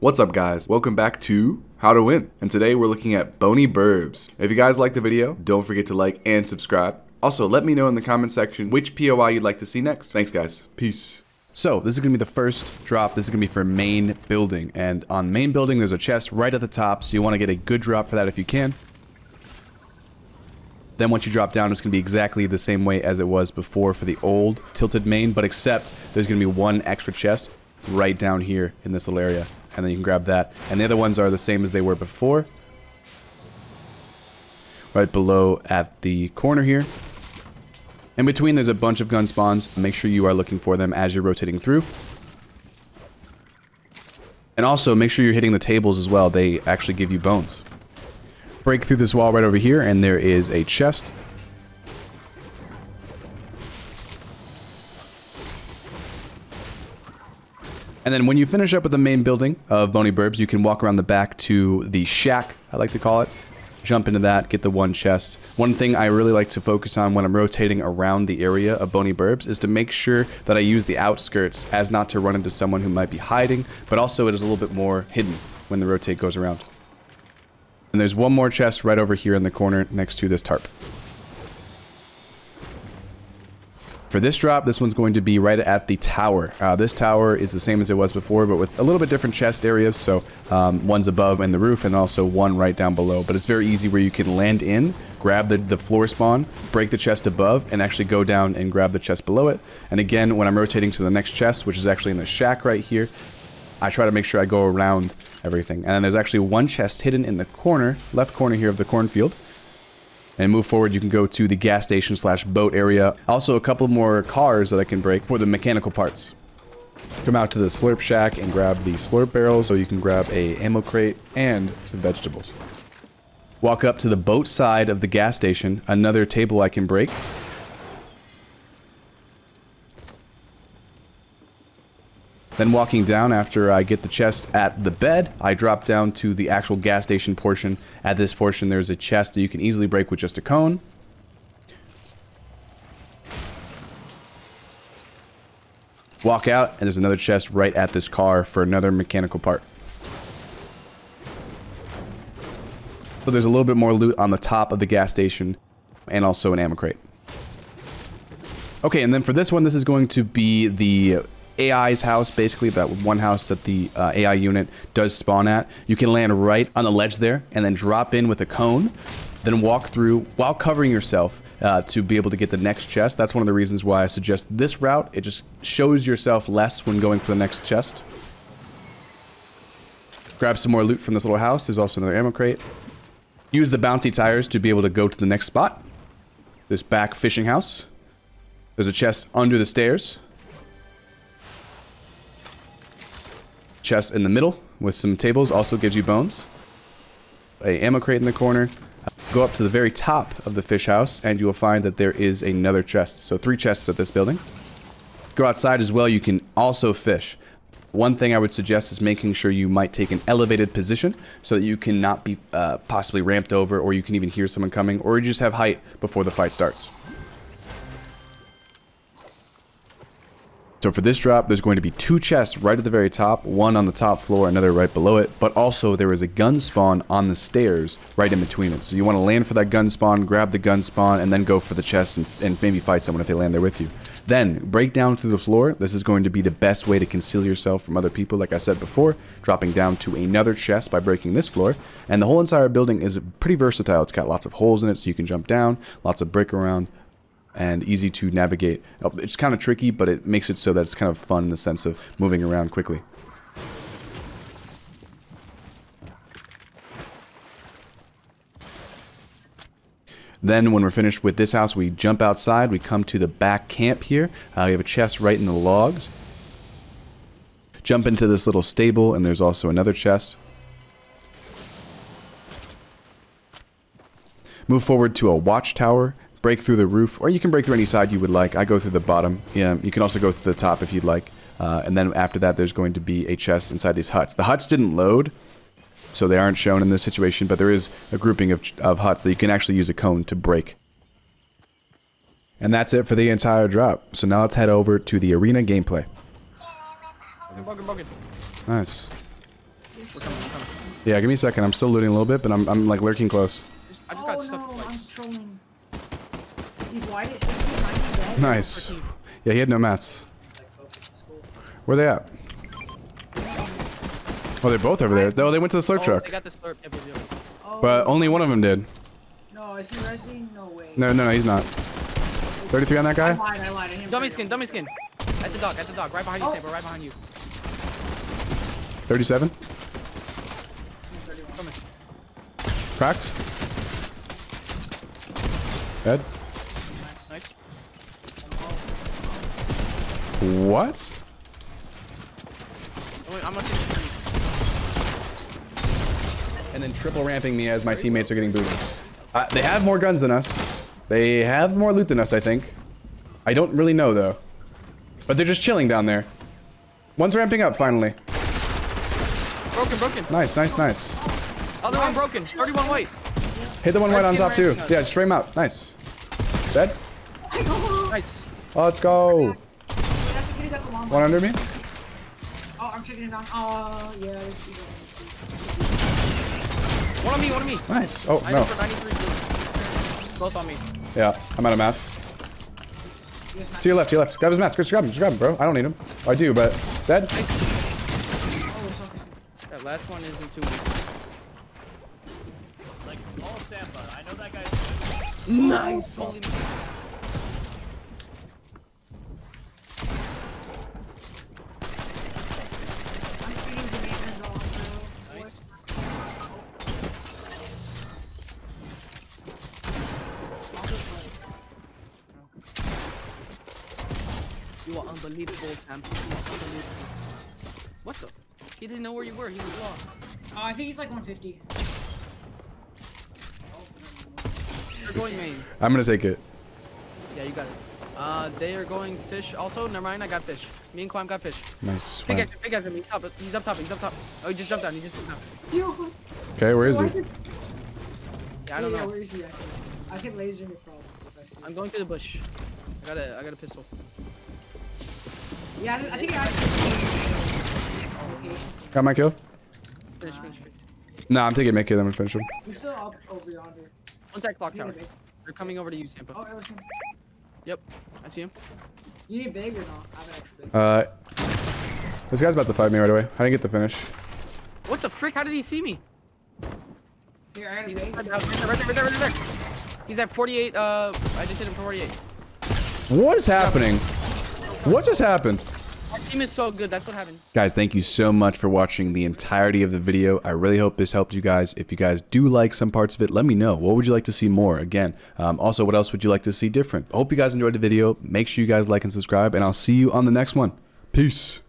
What's up guys, welcome back to How to Win, and today we're looking at Boney Burbs. If you guys like the video, don't forget to like and subscribe. Also, let me know in the comment section which POI you'd like to see next. Thanks guys, peace. So this is gonna be the first drop. This is gonna be for main building, and on main building there's a chest right at the top, so you want to get a good drop for that if you can. Then once you drop down, it's going to be exactly the same way as it was before for the old tilted main, but except there's going to be one extra chest right down here in this little area, and then you can grab that. And the other ones are the same as they were before, right below at the corner here. In between, there's a bunch of gun spawns. Make sure you are looking for them as you're rotating through. And also, make sure you're hitting the tables as well. They actually give you bones. Break through this wall right over here, and there is a chest. And then when you finish up with the main building of Boney Burbs, you can walk around the back to the shack, I like to call it. Jump into that, get the one chest. One thing I really like to focus on when I'm rotating around the area of Boney Burbs is to make sure that I use the outskirts as not to run into someone who might be hiding, but also it is a little bit more hidden when the rotate goes around. And there's one more chest right over here in the corner next to this tarp. For this drop, this one's going to be right at the tower. This tower is the same as it was before, but with a little bit different chest areas. So one's above in the roof and also one right down below. But it's very easy where you can land in, grab the floor spawn, break the chest above, and actually go down and grab the chest below it. And again, when I'm rotating to the next chest, which is actually in the shack right here, I try to make sure I go around everything. And then there's actually one chest hidden in the corner, left corner here of the cornfield. And move forward, you can go to the gas station / boat area. Also a couple more cars that I can break for the mechanical parts. Come out to the slurp shack and grab the slurp barrel, so you can grab a ammo crate and some vegetables. Walk up to the boat side of the gas station, another table I can break. Then walking down after I get the chest at the bed, I drop down to the actual gas station portion. At this portion, there's a chest that you can easily break with just a cone. Walk out, and there's another chest right at this car for another mechanical part. So there's a little bit more loot on the top of the gas station, and also an ammo crate. Okay, and then for this one, this is going to be the AI's house, basically that one house that the AI unit does spawn at. You can land right on the ledge there and then drop in with a cone, then walk through while covering yourself to be able to get the next chest. That's one of the reasons why I suggest this route. It just shows yourself less when going for the next chest. Grab some more loot from this little house. There's also another ammo crate. Use the bouncy tires to be able to go to the next spot. This back fishing house. There's a chest under the stairs. Chest in the middle with some tables, also gives you bones. A ammo crate in the corner. Go up to the very top of the fish house and you will find that there is another chest. So 3 chests at this building. Go outside as well, you can also fish. One thing I would suggest is making sure you might take an elevated position so that you cannot be possibly ramped over, or you can even hear someone coming, or you just have height before the fight starts. So for this drop, there's going to be 2 chests right at the very top, one on the top floor, another right below it, but also there is a gun spawn on the stairs right in between it. So you want to land for that gun spawn, grab the gun spawn, and then go for the chest and maybe fight someone if they land there with you. Then break down through the floor. This is going to be the best way to conceal yourself from other people, like I said before, dropping down to another chest by breaking this floor. And the whole entire building is pretty versatile. It's got lots of holes in it, so you can jump down, lots of brick around, and easy to navigate. It's kind of tricky, but it makes it so that it's kind of fun in the sense of moving around quickly. Then when we're finished with this house, we jump outside, we come to the back camp here. We have a chest right in the logs. Jump into this little stable, and there's also another chest. Move forward to a watchtower. Break through the roof, or you can break through any side you would like. I go through the bottom. Yeah, you can also go through the top if you'd like. And then after that, there's going to be a chest inside these huts. The huts didn't load, so they aren't shown in this situation, but there is a grouping of huts that you can actually use a cone to break. And that's it for the entire drop. So now let's head over to the arena gameplay. Nice. We're coming, we're coming. Yeah, give me a second. I'm still looting a little bit, but I'm like lurking close. I just got stuck twice. I'm trolling. He's wide. Nice. Yeah, he had no mats. Where they at? Oh, they're both over there. Oh, they went to the slurp truck. They got the slurp. But only one of them did. No, is he resing? No way. No, no, no, he's not. 33 on that guy? I lied, I lied. Dummy skin, dummy skin. At the dog, right behind you, Saber, right behind you. 37? Cracked. Dead. Nice. What? Oh, wait, I'm gonna take the three. And then triple ramping me as my teammates are getting booted. They have more guns than us. They have more loot than us, I think. I don't really know, though. But they're just chilling down there. One's ramping up, finally. Broken, broken. Nice, nice, nice. Other one broken. 31 white. Hit the one white on top, too. Yeah, just frame out. Nice. Dead? Nice. Let's go. One under me. Oh, I'm taking it down. Oh, yeah. One on me, one on me. Nice. Oh, no. Both on me. Yeah, I'm out of mats. To your left, to your left. Grab his mask. Just grab him, bro. I don't need him. I do, but... Dead. Nice. Oh, that last one isn't too weak. Like, all Samba. I know that guy's good. Nice! Oh. Holy... You are unbelievable, Sam. You are unbelievable. What the? He didn't know where you were. He was lost. I think he's like 150. They're going main. I'm gonna take it. Yeah, you got it. They are going fish. Also, never mind. I got fish. Me and Kwame got fish. Nice. Pick at him. He's up. He's up top. He's up top. Oh, he just jumped down. He just jumped down. Okay, where is he? Yeah, I don't know. Where is he? I can laser him. I'm going through the bush. I got a pistol. Yeah, I think I actually... Got my kill? Finish, finish, finish. Nah, I'm taking mid kill, then we finish him. We're still up over yonder. One sec, clock tower. They're coming over to you, Sampa. Oh, Everson. Yep, I see him. You need big or not? I have an extra big. This guy's about to fight me right away. I didn't get the finish. What the frick? How did he see me? Here, I got a big. Right there, right there. He's at 48, I just hit him for 48. What is happening? What just happened? Our team is so good. That's what happened. Guys, thank you so much for watching the entirety of the video. I really hope this helped you guys. If you guys do like some parts of it, let me know. What would you like to see more? Again, also, what else would you like to see different? I hope you guys enjoyed the video. Make sure you guys like and subscribe, and I'll see you on the next one. Peace.